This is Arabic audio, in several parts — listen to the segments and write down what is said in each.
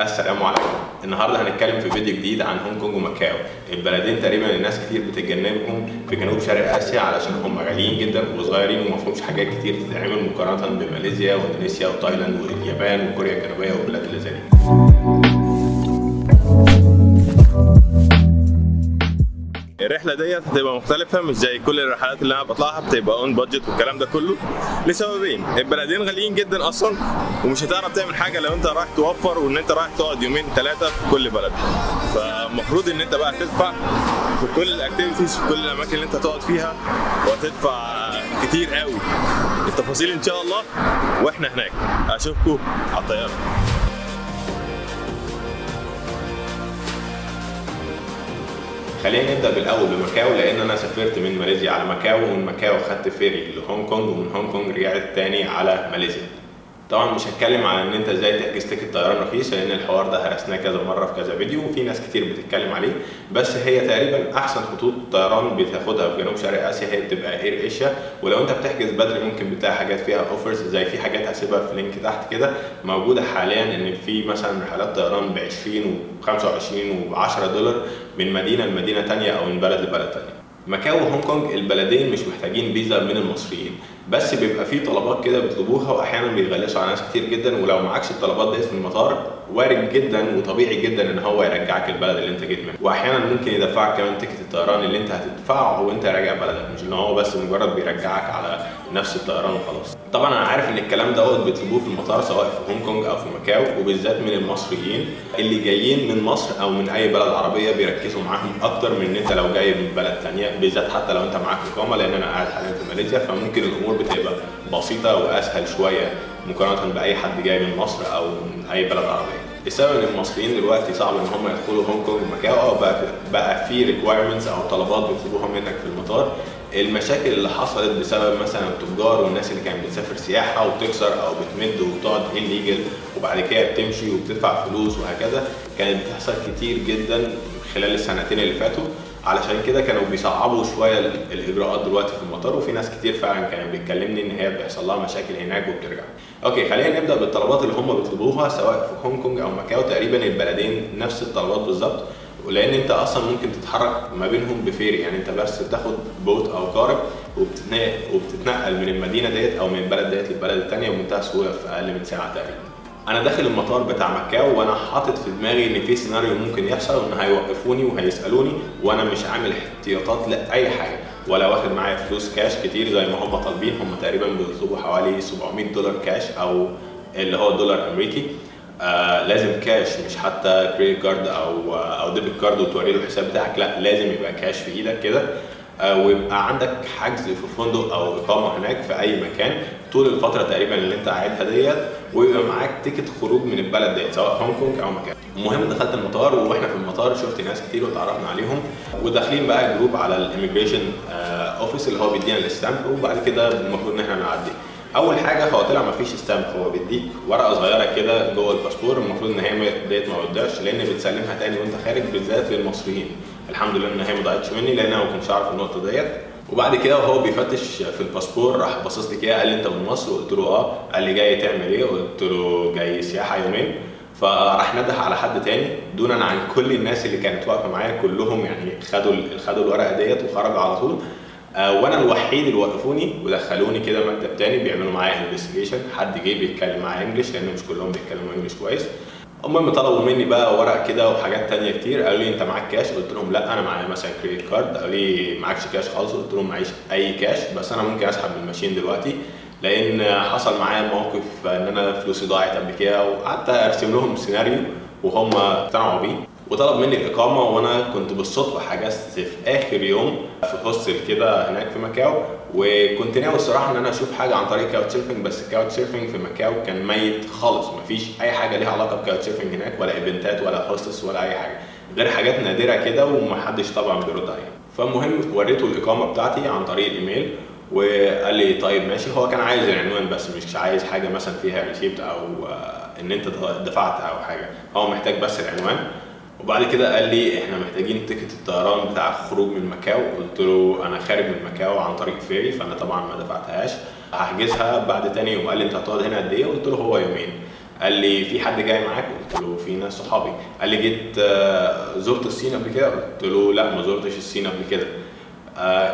السلام عليكم. النهارده هنتكلم في فيديو جديد عن هونج كونج وماكاو، البلدين تقريبا الناس كتير بتتجنبهم في جنوب شرق اسيا علشان هم غاليين جدا وصغيرين ومفهومش حاجات كتير تتعمل مقارنه بماليزيا واندونيسيا وتايلاند واليابان وكوريا الجنوبيه والبلاد اللي زي الرحله ديت هتبقى مختلفه، مش زي كل الرحلات اللي انا بطلعها بتبقى اون بادجت والكلام ده كله، لسببين: البلدين غاليين جدا اصلا ومش هتعرف تعمل حاجه لو انت رايح توفر، وان انت رايح تقعد يومين ثلاثه في كل بلد، فالمفروض ان انت بقى تدفع في كل الاكتيفيتيز في كل الاماكن اللي انت هتقعد فيها، وهتدفع كتير قوي. التفاصيل ان شاء الله واحنا هناك، اشوفكم على الطياره. خلينا نبدا بالاول بماكاو، لان انا سافرت من ماليزيا على ماكاو، ومن ماكاو خدت فيري لهونج كونج، ومن هونج كونج رجعت تاني على ماليزيا. طبعا مش هتكلم عن ان انت ازاي تحجز تيكت طيران رخيص، لان الحوار ده هرسناه كذا مره في كذا فيديو وفي ناس كتير بتتكلم عليه، بس هي تقريبا احسن خطوط طيران بتاخدها في جنوب شرق اسيا هي بتبقى اير اشيا، ولو انت بتحجز بدري ممكن بتلاقي حاجات فيها اوفرز، زي في حاجات هسيبها في لينك تحت كده موجوده حاليا، ان في مثلا رحلات طيران ب 20 و25 و10 دولار من مدينه لمدينه ثانيه او من بلد لبلد ثانيه. ماكاو وهونج كونج البلدين مش محتاجين فيزا من المصريين، بس بيبقى في طلبات كده بيطلبوها واحيانا بيغلسوا على ناس كتير جدا، ولو معكش الطلبات دي في المطار وارد جدا وطبيعي جدا ان هو يرجعك البلد اللي انت جيت منه، واحيانا ممكن يدفعك كمان تيكت الطيران اللي انت هتدفعه وانت راجع بلدك، مش ان هو بس مجرد بيرجعك على نفس الطيران وخلاص. طبعا انا عارف ان الكلام دوت بيطلبوه في المطار سواء في هونج كونج او في ماكاو، وبالذات من المصريين اللي جايين من مصر او من اي بلد عربيه بيركزوا معاهم اكتر من ان انت لو جاي من بلد ثانيه، بالذات حتى لو انت معاك اقامه، لان انا قاعد حاليا في ماليزيا فممكن الامور بتبقى بسيطه واسهل شويه مقارنه باي حد جاي من مصر او من اي بلد عربيه. السبب ان المصريين دلوقتي صعب ان هم يدخلوا هونج كونج وماكاو، بقى في ريكوايرمنتس او طلبات بيطلبوها منك في المطار. المشاكل اللي حصلت بسبب مثلا التجار والناس اللي كانت بتسافر سياحه وتكسر او بتمد وبتقعد انليجل وبعد كده بتمشي وبتدفع فلوس وهكذا، كانت بتحصل كتير جدا خلال السنتين اللي فاتوا، علشان كده كانوا بيصعبوا شويه الاجراءات دلوقتي في المطار، وفي ناس كتير فعلا كانت بتكلمني ان هي بيحصل لها مشاكل هناك وبترجع. اوكي، خلينا نبدا بالطلبات اللي هم بيطلبوها سواء في هونج كونج او ماكاو، تقريبا البلدين نفس الطلبات بالظبط، ولان انت اصلا ممكن تتحرك ما بينهم بفيري، يعني انت بس بتاخد بوت او قارب وبتتنقل من المدينه ديت او من البلد ديت للبلد الثانيه بمنتهى السهوله في اقل من ساعه تقريبا. انا داخل المطار بتاع ماكاو وانا حاطط في دماغي ان في سيناريو ممكن يحصل، وان هيوقفوني وهيسالوني، وانا مش عامل احتياطات لاي حاجه، ولا واخد معايا فلوس كاش كتير زي ما هم طالبين. هم تقريبا بيطلبوا حوالي 700 دولار كاش، او اللي هو دولار امريكي، لازم كاش، مش حتى كريدت كارد او ديبت كارد وتوري له الحساب بتاعك، لا لازم يبقى كاش في ايدك كده، ويبقى عندك حجز في فندق او اقامه هناك في اي مكان طول الفتره تقريبا اللي انت قاعدها ديت، ويبقى معاك تيكت خروج من البلد ديت سواء هونج كونج او مكان. المهم دخلت المطار، واحنا في المطار شفت ناس كتير وتعرفنا عليهم، وداخلين بقى جروب على الايميجريشن اوفيس اللي هو بيدينا الاستامب، وبعد كده المفروض ان احنا نعدي. اول حاجه هو طلع مفيش استامب، هو بيديك ورقه صغيره كده جوه الباسبور، المفروض ان هي ديت ما تضيعش لان بتسلمها تاني وانت خارج، بالذات للمصريين. الحمد لله ان هي ما ضاعتش مني لان انا ما كنتش اعرف النقطه ديت. وبعد كده وهو بيفتش في الباسبور راح باصص لي كده قال لي انت من مصر؟ قلت له اه. قال لي جاي تعمل ايه؟ قلت له جاي سياحه يومين. فراح نده على حد تاني دونا عن كل الناس اللي كانت واقفه معايا، كلهم يعني خدوا الورقه ديت وخرجوا على طول، وانا الوحيد اللي وقفوني ودخلوني كده مكتب تاني بيعملوا معايا انفستيجيشن، حد جه بيتكلم معايا انجلش لان مش كلهم بيتكلموا انجلش كويس. المهم طلبوا مني بقى ورق كده وحاجات تانية كتير، قالوا لي انت معاك كاش؟ قلت لهم لا انا معايا مثلا كريدت كارد. قالوا لي معاكش كاش خالص؟ قلت لهم معيش اي كاش، بس انا ممكن اسحب من الماشين دلوقتي، لان حصل معايا موقف ان انا فلوسي ضاعت قبل كده، وقعدت ارسم لهم سيناريو وهم اقتنعوا بيه. وطلب مني الاقامه، وانا كنت بالصدفه حجزت في اخر يوم في هوستل كده هناك في ماكاو، وكنت ناوي الصراحه ان انا اشوف حاجه عن طريق كاوتش سيرفنج، بس الكاوتش سيرفنج في ماكاو كان ميت خالص، مفيش اي حاجه ليها علاقه بكاوتش سيرفنج هناك، ولا ايفنتات ولا هوستس ولا اي حاجه، غير حاجات نادره كده ومحدش طبعا بيرد عليها. فالمهم وريته الاقامه بتاعتي عن طريق الايميل، وقال لي طيب ماشي. هو كان عايز العنوان بس، مش عايز حاجه مثلا فيها ريسيبت او ان انت دفعت او حاجه، هو محتاج بس العنوان. وبعد كده قال لي احنا محتاجين تيكت الطيران بتاع الخروج من ماكاو. قلت له انا خارج من ماكاو عن طريق فيري، فانا طبعا ما دفعتهاش، هحجزها بعد تاني يوم. قال لي انت هتقعد هنا قد ايه؟ قلت له هو يومين. قال لي في حد جاي معاك؟ قلت له في ناس صحابي. قال لي جيت زرت الصين قبل كده؟ قلت له لا ما زرتش الصين قبل كده.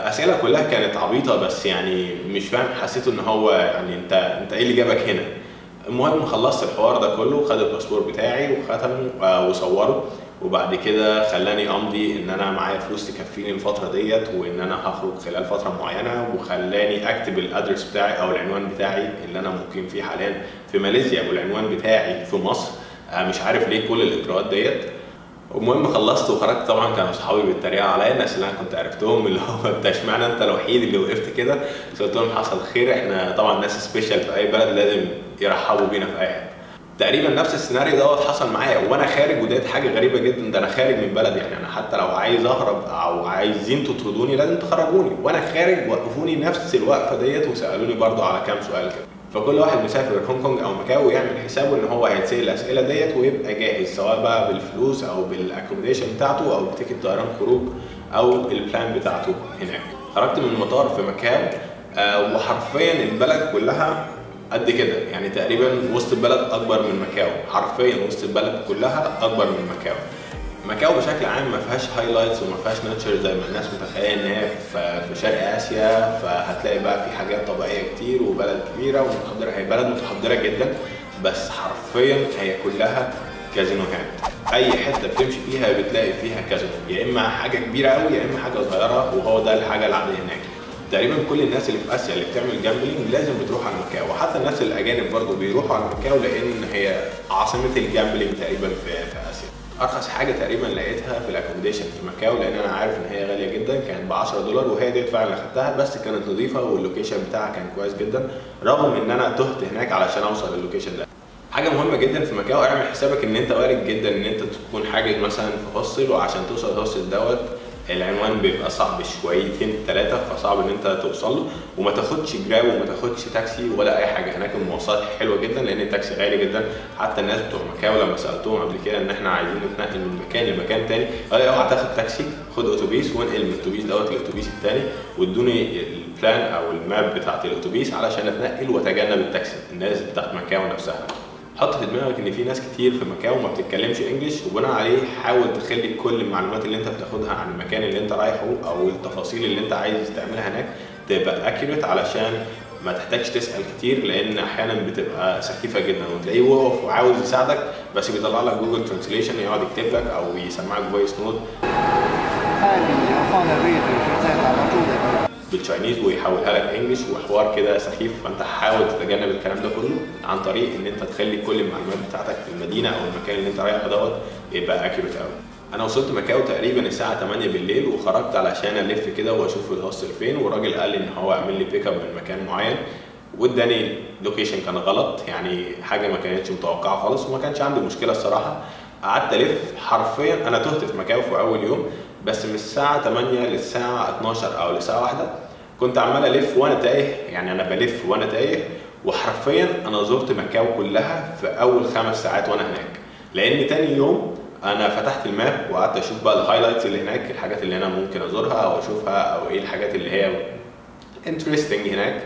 اسئله كلها كانت عبيطه بس يعني مش فاهم، حسيت ان هو يعني انت ايه اللي جابك هنا؟ المهم خلصت الحوار ده كله وخد الباسبور بتاعي وختمه وصوره، وبعد كده خلاني امضي ان انا معايا فلوس تكفيني الفتره ديت وان انا هخرج خلال فتره معينه، وخلاني اكتب الادرس بتاعي او العنوان بتاعي اللي انا مقيم فيه حاليا في ماليزيا والعنوان بتاعي في مصر. مش عارف ليه كل الاجراءات ديت. المهم خلصت وخرجت، طبعا كانوا اصحابي بيتريقوا عليا، الناس اللي انا كنت عرفتهم اللي هو انت اشمعنى انت الوحيد اللي وقفت كده؟ بس قلت لهم حصل خير، احنا طبعا ناس سبيشال في اي بلد لازم يرحبوا بينا في اي حته. تقريبا نفس السيناريو دوت حصل معايا وانا خارج، وديت حاجه غريبه جدا، ده انا خارج من بلدي، يعني انا حتى لو عايز اهرب او عايزين تطردوني لازم تخرجوني، وانا خارج وقفوني نفس الوقفه ديت وسالوني برضو على كام سؤال كده. فكل واحد مسافر هونج كونج او ماكاو يعمل حسابه ان هو هيتسال الاسئله ديت ويبقى جاهز، سواء بقى بالفلوس او بالاكوموديشن بتاعته او بتيكت طيران خروج او البلان بتاعته هناك. خرجت من المطار في ماكاو وحرفيا البلد كلها قد كده، يعني تقريبا وسط البلد اكبر من ماكاو، حرفيا وسط البلد كلها اكبر من ماكاو. ماكاو بشكل عام ما فيهاش هايلايتس وما فيهاش ناتشر زي ما الناس متخيله ان هي في شرق اسيا، فهتلاقي بقى في حاجات طبيعيه كتير وبلد كبيره ومتحضره، هي بلد متحضره جدا بس حرفيا هي كلها كازينوهات. اي حته بتمشي فيها بتلاقي فيها كازينو، يا اما حاجه كبيره قوي يا اما حاجه صغيره، وهو ده الحاجه العاديه هناك. تقريبا كل الناس اللي في اسيا اللي بتعمل جامبلينج لازم بتروح على ماكاو، وحتى الناس الاجانب برضه بيروحوا على ماكاو لان هي عاصمه الجامبلينج تقريبا في اسيا. ارخص حاجه تقريبا لقيتها في الاكوموديشن في ماكاو، لان انا عارف ان هي غاليه جدا، كانت ب 10 دولار وهي ديت فعلا خدتها، بس كانت نظيفه واللوكيشن بتاعها كان كويس جدا رغم ان انا تهت هناك علشان اوصل لللوكيشن ده. حاجه مهمه جدا في ماكاو، اعمل حسابك ان انت وارد جدا ان انت تكون حاجز مثلا في هوستل، وعشان توصل الهوستل دوت العنوان بيبقى صعب شويتين ثلاثه، فصعب ان انت توصل له، وما تاخدش جراب وما تاخدش تاكسي ولا اي حاجه. هناك المواصلات حلوه جدا لان التاكسي غالي جدا، حتى الناس بتوع ماكاو لما سالتهم قبل كده ان احنا عايزين نتنقل من مكان لمكان ثاني قالوا لي اوعى تاخد تاكسي، خد اتوبيس وانقل من الاتوبيس دوت للاتوبيس الثاني، وادوني البلان او الماب بتاعت الاتوبيس علشان اتنقل واتجنب التاكسي. الناس بتاعت ماكاو نفسها حط في دماغك ان في ناس كتير في ماكاو ما بتتكلمش انجلش، وبناء عليه حاول تخلي كل المعلومات اللي انت بتاخدها عن المكان اللي انت رايحه او التفاصيل اللي انت عايز تعملها هناك تبقى اكيوريت علشان ما تحتاجش تسال كتير، لان احيانا بتبقى سخيفه جدا وتلاقيه واقف وعاوز يساعدك بس بيطلع لك جوجل ترانسليشن يقعد يكتب لك او يسمعك فويس نوت بالتشاينيز ويحولها لك انجلش وحوار كده سخيف. فانت حاول تتجنب الكلام ده كله عن طريق ان انت تخلي كل المعلومات بتاعتك في المدينه او المكان اللي انت رايحه دوت يبقى اكيوريت قوي. انا وصلت ماكاو تقريبا الساعه 8 بالليل وخرجت علشان الف كده واشوف الهوستل فين، والراجل قال لي ان هو عامل لي بيك اب من مكان معين، واداني لوكيشن كان غلط، يعني حاجه ما كانتش متوقعه خالص وما كانش عندي مشكله الصراحه. قعدت الف، حرفيا انا تهت في ماكاو في اول يوم، بس من الساعه 8 للساعه 12 او لساعه 1 كنت عمال الف وانا تايه، يعني انا بلف وانا تايه، وحرفيا انا زرت ماكاو كلها في اول 5 ساعات وانا هناك، لان تاني يوم انا فتحت الماب وقعدت اشوف بقى الهايلايتس اللي هناك، الحاجات اللي انا ممكن ازورها او اشوفها او ايه الحاجات اللي هي انترستنج هناك.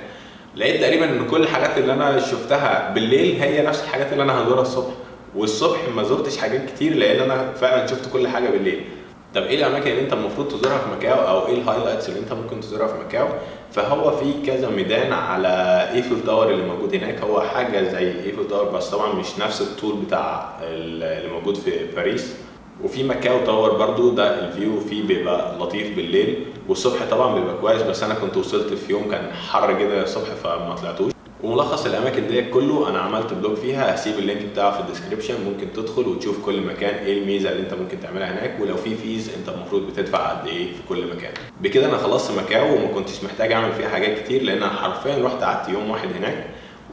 لقيت تقريبا ان كل الحاجات اللي انا شفتها بالليل هي نفس الحاجات اللي انا هزورها الصبح، والصبح ما زرتش حاجات كتير لان انا فعلا شفت كل حاجه بالليل. طب ايه الاماكن اللي انت المفروض تزورها في ماكاو او ايه الهايلايتس اللي انت ممكن تزورها في ماكاو؟ فهو في كذا ميدان على ايفل تاور اللي موجود هناك، هو حاجه زي ايفل تاور بس طبعا مش نفس الطول بتاع اللي موجود في باريس، وفي ماكاو تاور برضو ده الفيو فيه بيبقى لطيف بالليل، والصبح طبعا بيبقى كويس، بس انا كنت وصلت في يوم كان حر جدا الصبح فما طلعتوش. وملخص الاماكن ديت كله انا عملت بلوج فيها، هسيب اللينك بتاعه في الديسكربشن، ممكن تدخل وتشوف كل مكان ايه الميزه اللي انت ممكن تعملها هناك، ولو في فيز انت المفروض بتدفع قد ايه في كل مكان. بكده انا خلصت ماكاو وما كنتش محتاج اعمل فيها حاجات كتير، لان انا حرفيا رحت قعدت يوم واحد هناك،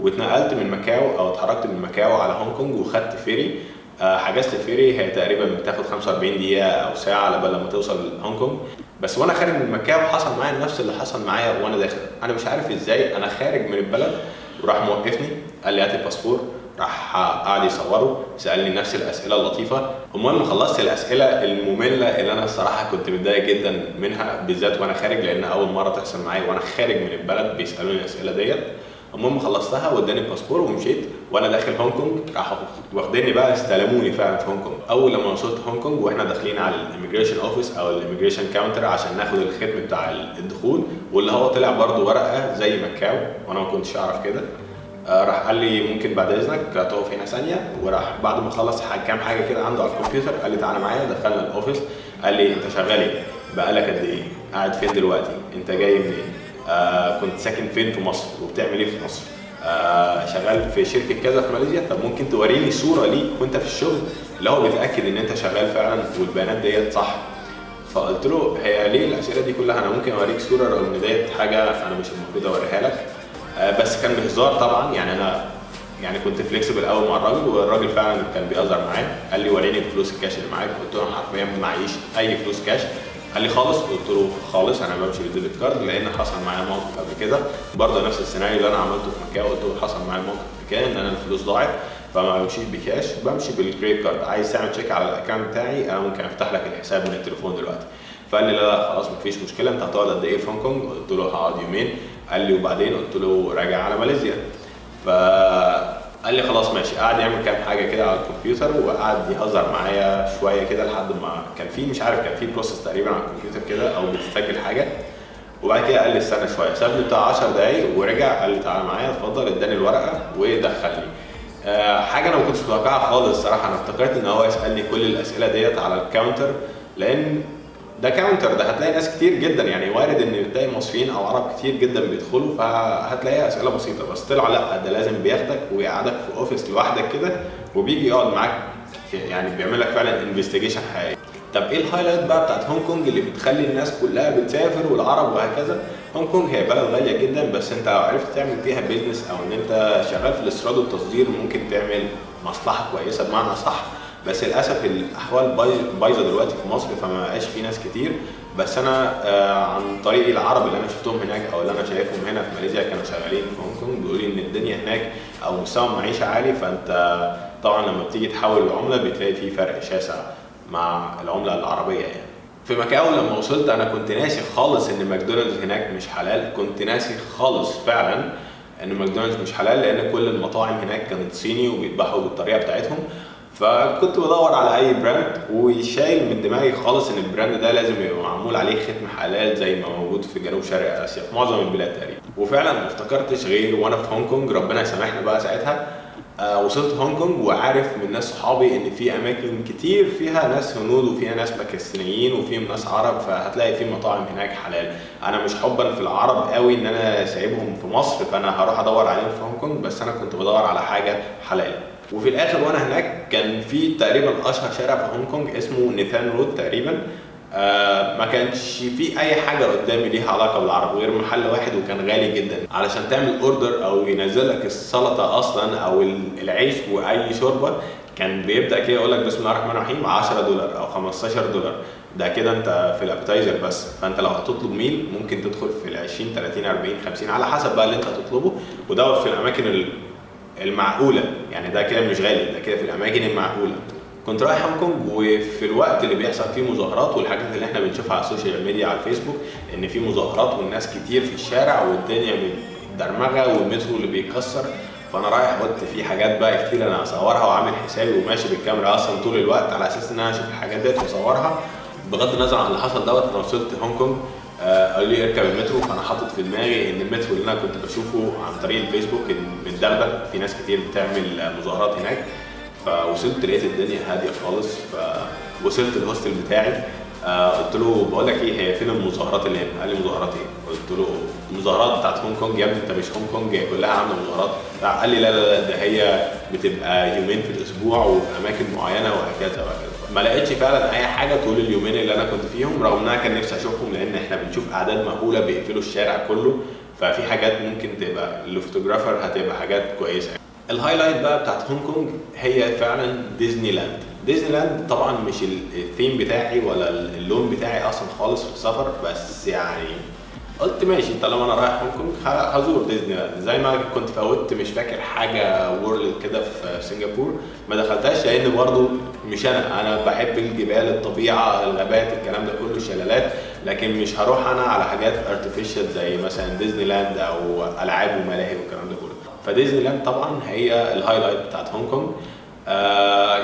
واتنقلت من ماكاو او اتحركت من ماكاو على هونج كونج وخدت فيري. حجزت الفيري، هي تقريبا بتاخد 45 دقيقه او ساعه على بال ما توصل هونج كونج. بس وانا خارج من ماكاو حصل معايا نفس اللي حصل معايا وانا داخل، انا مش عارف ازاي انا خارج من البلد وراح موقفني قال لي هات الباسبور، راح قعد يصوره، سالني نفس الاسئله اللطيفه. المهم خلصت الاسئله الممله اللي انا الصراحه كنت متضايق جدا منها بالذات وانا خارج، لان اول مره تحصل معايا وانا خارج من البلد بيسالوني الاسئله ديت. المهم خلصتها واداني الباسبور ومشيت، وانا داخل هونج كونج راحوا واخديني بقى استلموني فعلا في هونج كونج. اول لما وصلت هونج كونج واحنا داخلين على الاميجريشن اوفيس او الاميجريشن كاونتر عشان ناخد الختم بتاع الدخول، واللي هو طلع برده ورقه زي مكاو وانا ما كنتش اعرف كده. راح قال لي ممكن بعد اذنك تقف هنا ثانيه، وراح بعد ما خلص كام حاجه كده عنده على الكمبيوتر قال لي تعالى معايا. دخلنا الاوفيس قال لي انت شغال ايه؟ بقالك قد ايه؟ قاعد فين دلوقتي؟ انت جاي منين؟ كنت ساكن فين في مصر؟ وبتعمل ايه في مصر؟ شغال في شركه كذا في ماليزيا. طب ممكن توريني صوره ليك وانت في الشغل اللي هو بيتاكد ان انت شغال فعلا والبيانات ديت صح. فقلت له هي ليه الاسئله دي كلها؟ انا ممكن اوريك صوره رغم ان ديت حاجه انا مش المفروض اوريها لك. بس كان بهزار طبعا، يعني انا يعني كنت فليكسبل قوي مع الراجل، والراجل فعلا كان بيهزر معايا. قال لي وريني الفلوس الكاش اللي معاك. قلت له انا حرفيا معيش اي فلوس كاش. قال لي خالص؟ قلت له خالص، انا ما بمشي بالديبت كارد، لان حصل معايا موقف قبل كده برضه نفس السيناريو اللي انا عملته في مكاو. قلت له حصل معايا موقف في مكاو ان انا الفلوس ضاعت، فما بمشيش بكاش، بمشي بالكريدت كارد. عايز تعمل تشيك على الاكونت بتاعي، انا ممكن افتح لك الحساب من التليفون دلوقتي. فقال لي لا خلاص مفيش مشكله، انت هتقعد قد ايه في هونج كونج؟ قلت له هقعد يومين. قال لي وبعدين؟ قلت له راجع على ماليزيا. فقال لي خلاص ماشي. قعد يعمل كام حاجه كده على الكمبيوتر وقعد يهزر معايا شويه كده لحد ما كان في مش عارف كان في بروسس تقريبا على الكمبيوتر كده او بتسجل حاجه. وبعد كده قال لي استنى شويه، سابني بتاع 10 دقايق ورجع قال لي تعالى معايا اتفضل. اداني الورقه ودخلني. حاجه انا ما كنتش متوقعها خالص الصراحه. انا افتكرت ان هو يسالني كل الاسئله ديت على الكاونتر، لان ده كاونتر ده هتلاقي ناس كتير جدا، يعني وارد ان تلاقي مصريين او عرب كتير جدا بيدخلوا، فهتلاقي اسئله بسيطه. بس طلع لا، ده لازم بياخدك ويقعدك في اوفيس لوحدك كده، وبيجي يقعد معاك، يعني بيعمل لك فعلا انفستيجيشن حقيقي. طب ايه الهايلايت بقى بتاعت هونج كونج اللي بتخلي الناس كلها بتسافر والعرب وهكذا؟ هونج كونج هي بلد غاليه جدا، بس انت لو عرفت تعمل فيها بيزنس او ان انت شغال في الاستيراد والتصدير ممكن تعمل مصلحه كويسه بمعنى صح. بس للاسف الاحوال بايظه دلوقتي في مصر، فما بقاش في ناس كتير. بس انا عن طريق العرب اللي انا شفتهم هناك او اللي انا شايفهم هنا في ماليزيا كانوا شغالين في هونج كونج بيقولوا لي ان الدنيا هناك او مستوى المعيشه عالي. فانت طبعا لما بتيجي تحول العمله بتلاقي في فرق شاسع مع العمله العربيه. يعني في مكاو لما وصلت انا كنت ناسي خالص ان ماكدونالدز هناك مش حلال. كنت ناسي خالص فعلا ان ماكدونالدز مش حلال، لان كل المطاعم هناك كانت صيني وبيذبحوا بالطريقه بتاعتهم. فكنت بدور على اي براند، وشايل من دماغي خالص ان البراند ده لازم يبقى معمول عليه ختم حلال زي ما موجود في جنوب شرق اسيا في معظم البلاد تقريبا. وفعلا ما افتكرتش غير وانا في هونج كونج، ربنا يسامحنا بقى ساعتها. وصلت هونج كونج وعارف من ناس صحابي ان في اماكن كتير فيها ناس هنود وفيها ناس باكستانيين وفيهم ناس عرب، فهتلاقي في مطاعم هناك حلال. انا مش حبا في العرب قوي ان انا سايبهم في مصر، فانا هروح ادور عليهم في هونج كونج، بس انا كنت بدور على حاجه حلال. وفي الاخر وانا هناك كان في تقريبا اشهر شارع في هونج كونج اسمه نيثان رود تقريبا. ما كانش في اي حاجه قدامي ليها علاقه بالعرب غير محل واحد، وكان غالي جدا. علشان تعمل اوردر او ينزل لك السلطه اصلا او العيش واي شوربه كان بيبدا كده يقول لك بسم الله الرحمن الرحيم $10 او $15. ده كده انت في الابتايزر بس. فانت لو هتطلب ميل ممكن تدخل في ال20 30 40 50 على حسب بقى اللي انت هتطلبه، ودور في الاماكن المعقوله، يعني ده كده مش غالي، ده كده في الاماكن المعقوله. كنت رايح هونج كونج وفي الوقت اللي بيحصل فيه مظاهرات والحاجات اللي احنا بنشوفها على السوشيال ميديا على الفيسبوك، ان في مظاهرات والناس كتير في الشارع والدنيا متدرمغه والمترو اللي بيكسر. فانا رايح قلت في حاجات بقى كتير انا هصورها، وعامل حسابي وماشي بالكاميرا اصلا طول الوقت على اساس ان انا اشوف الحاجات ديت واصورها. بغض النظر عن اللي حصل دوت، انا وصلت هونج كونج قالوا لي اركب المترو. فانا حاطط في دماغي ان المترو اللي انا كنت بشوفه عن طريق الفيسبوك متدغدغ، في ناس كتير بتعمل مظاهرات هناك. فوصلت لقيت الدنيا هاديه خالص. فوصلت الهوستل بتاعي قلت له بقول لك ايه، هي فين المظاهرات اللي هنا؟ قال لي مظاهرات ايه؟ قلت له المظاهرات بتاعت هونج كونج يا ابني، انت مش هونج كونج كلها عامله مظاهرات. قال لي لا لا لا، ده هي بتبقى يومين في الاسبوع وفي اماكن معينه وهكذا وهكذا. ما لقيتش فعلا اي حاجه طول اليومين اللي انا كنت فيهم، رغم ان انا كان نفسي اشوفهم، لان احنا بنشوف اعداد مهوله بيقفلوا الشارع كله. ففي حاجات ممكن تبقى للفوتوغرافر هتبقى حاجات كويسه. الهايلايت بقى بتاعت هونج كونج هي فعلا ديزني لاند. ديزني لاند طبعا مش الثيم بتاعي ولا اللون بتاعي اصلا خالص في السفر، بس يعني قلت ماشي طالما انا رايح هونج كونج هزور ديزني لاند. زي ما كنت فوتت مش فاكر حاجه وورلد كده في سنغافوره ما دخلتهاش، لان برضو مش انا بحب الجبال، الطبيعه، الغابات، الكلام ده كله، الشلالات. لكن مش هروح انا على حاجات ارتفيشال زي مثلا ديزني لاند او العاب وملاهي والكلام ده كله. فديزني لاند طبعا هي الهايلايت بتاعت هونج كونج.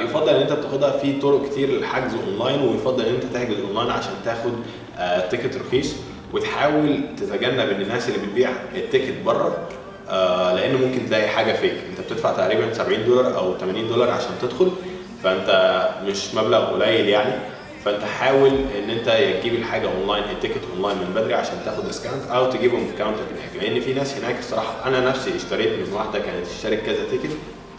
يفضل ان انت بتاخدها في طرق كتير للحجز اونلاين، ويفضل ان انت تحجز اونلاين عشان تاخد تيكت رخيص، وتحاول تتجنب الناس اللي بتبيع التيكت بره لان ممكن تلاقي حاجه فيك. انت بتدفع تقريبا $70 او $80 عشان تدخل، فانت مش مبلغ قليل يعني. فانت حاول ان انت تجيب الحاجه اونلاين، التيكت اونلاين من بدري عشان تاخد ديسكاونت، او تجيبه من كاونتر هناك، لان في ناس هناك الصراحه انا نفسي اشتريت من واحده كانت تشترك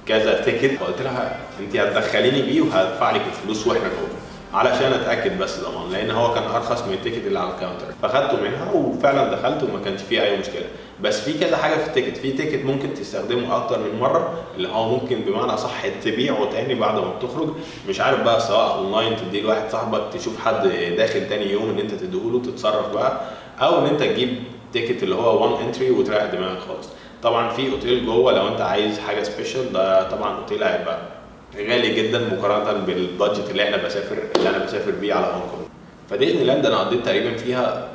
كذا تيكت وقلت لها انت هتدخليني بيه وهدفع لك الفلوس واحنا جوه علشان اتاكد بس ضمان، لان هو كان ارخص من التيكت اللي على الكاونتر. فاخدته منها وفعلا دخلت وما كانش فيه اي مشكله. بس في كذا حاجه في التيكت، في تيكت ممكن تستخدمه اكتر من مره، اللي هو ممكن بمعنى صح تبيعه تاني بعد ما بتخرج، مش عارف بقى سواء اونلاين تديه لواحد صاحبك، تشوف حد داخل تاني يوم ان انت تديهوله تتصرف بقى، او ان انت تجيب تيكت اللي هو وان انتري وتريح دماغك خالص. طبعا في اوتيل جوه لو انت عايز حاجه سبيشال، ده طبعا اوتيل هيبقى غالي جدا مقارنه بالبادجت اللي انا بسافر بيه على هونج كونج. فديزني لاند انا قضيت تقريبا فيها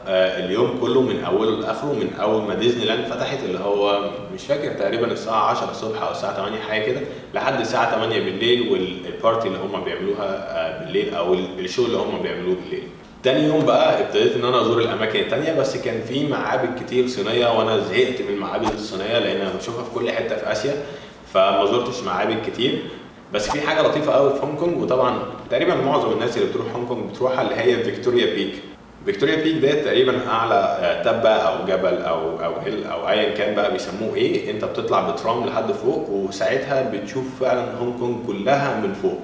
اليوم كله من اوله لاخره، من اول ما ديزني لاند فتحت اللي هو مش فاكر تقريبا الساعه 10 الصبح او الساعه 8 حاجه كده لحد الساعه 8 بالليل، والبارتي اللي هم بيعملوها بالليل او الشو اللي هم بيعملوه بالليل. تاني يوم بقى ابتديت ان انا ازور الاماكن التانية، بس كان في معابد كتير صينيه، وانا زهقت من المعابد الصينيه لان انا بشوفها في كل حته في اسيا، فما زرتش معابد كتير. بس في حاجه لطيفه قوي في هونج كونج، وطبعا تقريبا معظم الناس اللي بتروح هونج كونج بتروحها، اللي هي فيكتوريا بيك. فيكتوريا بيك ده تقريبا اعلى تبه او جبل او هيل او ايا كان بقى بيسموه ايه، انت بتطلع بترام لحد فوق، وساعتها بتشوف فعلا هونج كونج كلها من فوق.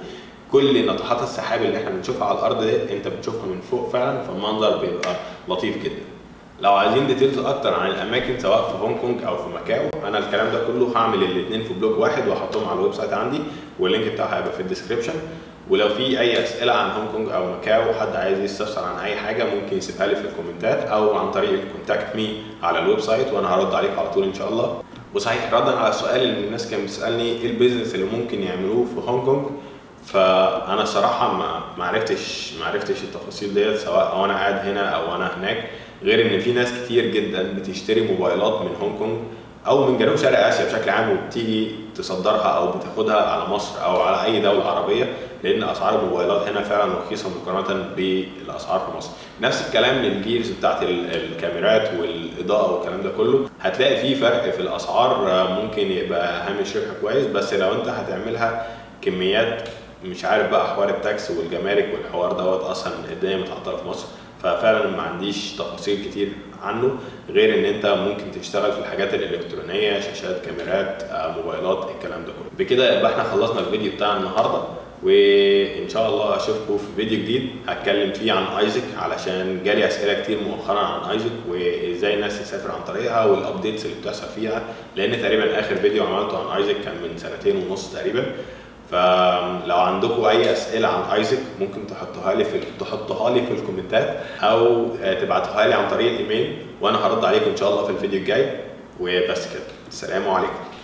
كل ناطحات السحاب اللي احنا بنشوفها على الارض دي انت بتشوفها من فوق فعلا، فالمنظر بيبقى لطيف جدا. لو عايزين ديتيلز اكتر عن الاماكن سواء في هونج كونج او في ماكاو، انا الكلام ده كله هعمل الاثنين في بلوج واحد وهحطهم على الويب سايت عندي، واللينك بتاعها هيبقى في الديسكربشن. ولو في اي اسئله عن هونج كونج او ماكاو، حد عايز يستفسر عن اي حاجه، ممكن يسيبها لي في الكومنتات او عن طريق الكونتاكت مي على الويب سايت، وانا هرد عليكم على طول ان شاء الله. وصحيح ردا على السؤال اللي الناس كانت بتسالني ايه البيزنس اللي ممكن يعملوه في هونج كونج، فانا صراحه ما عرفتش التفاصيل ديت، سواء انا قاعد هنا او انا هناك، غير ان في ناس كتير جدا بتشتري موبايلات من هونج كونج او من جنوب شرق اسيا بشكل عام، وبتيجي تصدرها او بتاخدها على مصر او على اي دوله عربيه، لان اسعار الموبايلات هنا فعلا رخيصه مقارنه بالاسعار في مصر. نفس الكلام للجيرز بتاعت الكاميرات والاضاءه والكلام ده كله، هتلاقي في فرق في الاسعار، ممكن يبقى هامش ربح كويس، بس لو انت هتعملها كميات مش عارف بقى حوار التاكس والجمارك والحوار دوت، اصلا الدنيا متعطله في مصر. ففعلا ما عنديش تفاصيل كتير عنه، غير ان انت ممكن تشتغل في الحاجات الالكترونيه، شاشات، كاميرات، موبايلات، الكلام ده كله. بكده يبقى احنا خلصنا الفيديو بتاع النهارده، وان شاء الله اشوفكم في فيديو جديد هتكلم فيه عن ايزك، علشان جالي اسئله كتير مؤخرا عن ايزك وازاي الناس تسافر عن طريقها والابديتس اللي بتحصل فيها، لان تقريبا اخر فيديو عملته عن ايزك كان من 2.5 سنة تقريبا. فلو عندكم اي اسئله عن ايزك ممكن تحطوها لي في الكومنتات، او تبعتوها لي عن طريق الايميل، وانا هرد عليكم ان شاء الله في الفيديو الجاي. وبس كده، السلام عليكم.